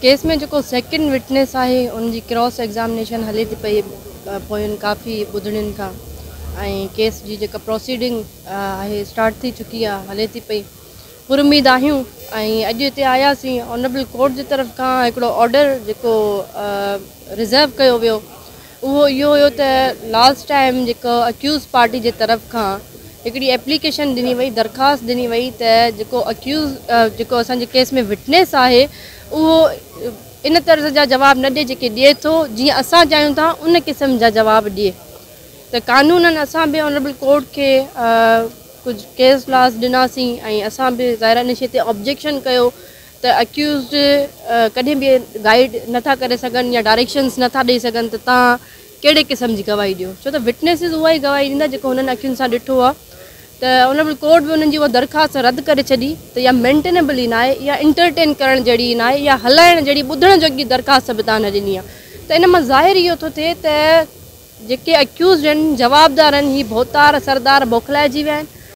Case में जो second witness है उनकी क्रॉस एग्जामिनेशन हले थी पई पोयन काफ़ी बुधड़न का केस की जो प्रोसीडिंग है स्टार्ट थी चुकी है हले थी पई पुरुमीद आयूँ। अज इतने आयासी ऑनरेबल कोर्ट की तरफ का एकड़ो ऑर्डर जो रिजर्व किया वो वो यो हो तो लास्ट टाइम जो अक्यूज पार्टी के तरफ का एकड़ी एप्लीकेशन दिनी वही दरख्वास्त दिनी वही तो अक्यूज जो असांजे केस में विटनेस है वो इन तरह से जवाब न दे जो दिए तो जी अस चाहूँ था उन किस्म का जवाब दिए तो कानूनन असां भी ऑनरेबल कोर्ट के कुछ केस लास दिनासी अस भी ज़ाहिर इन शे ऑब्जेक्शन किया तो अक्यूज कदें भी गाइड नथा करे सगन या डायरेक्शंस नथा दे सगन तो ता केड़े किस्म की गवाही दियो छो तो विटनेसेस वो ही गवाही दींदा जो उन्होंने अक्यूज से दिठो आ तो ऑनरेबल कोर्ट भी उन्होंने वो दरख्वास्त रद्द कर छी तो या मेंटेनेबल ही ना या इंटरटेन करण जड़ी ना या हलायण जड़ी बुधण जोगी दरख्वास्त भी तव्हां न दिनी आ तो इन में ज़ाहिर यो तो थे तो जेके अक्यूज जवाबदार ही भोतार सरदार बोखलाए जी विया।